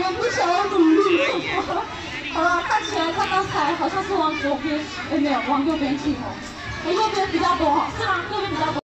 你们不想要努力是吗？好了，看起来刚刚才好像是往左边，没有，往右边去哦。右边比较多，是吗？右边比较多。